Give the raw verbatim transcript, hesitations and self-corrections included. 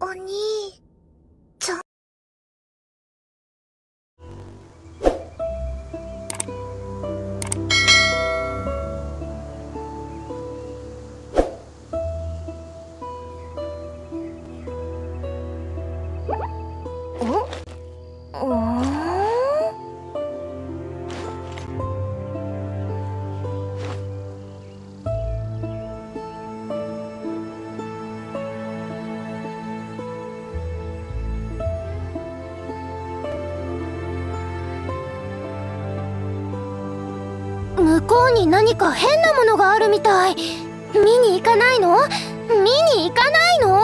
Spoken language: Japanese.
お兄ちゃん。お？おー。向こうに何か変なものがあるみたい。見に行かないの？見に行かないの？